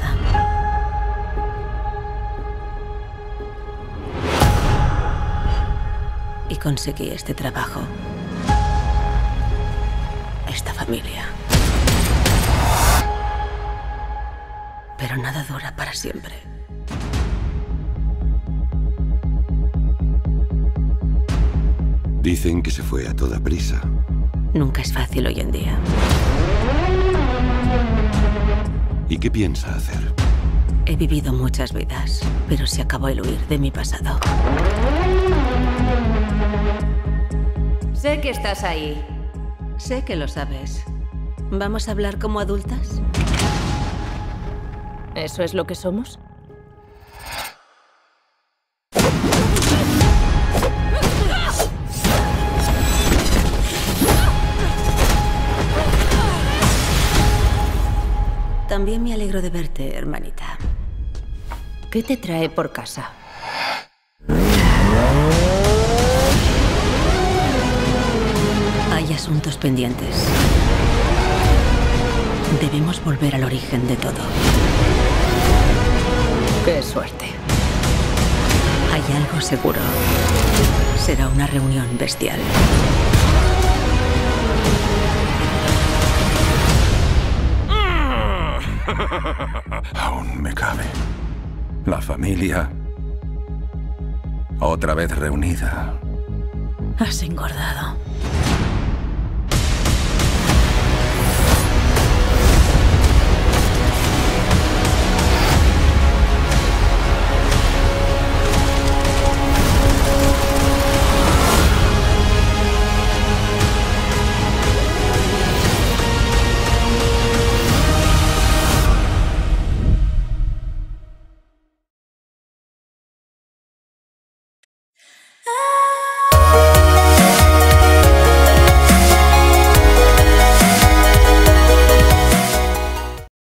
nada. Y conseguí este trabajo, esta familia. Pero nada dura para siempre. Dicen que se fue a toda prisa. Nunca es fácil hoy en día. ¿Y qué piensa hacer? He vivido muchas vidas, pero se acabó el huir de mi pasado. Sé que estás ahí. Sé que lo sabes. ¿Vamos a hablar como adultas? ¿Eso es lo que somos? También me alegro de verte, hermanita. ¿Qué te trae por casa? Hay asuntos pendientes. Debemos volver al origen de todo. ¡Qué suerte! Hay algo seguro. Será una reunión bestial. Aún me cabe. La familia otra vez reunida. Has engordado.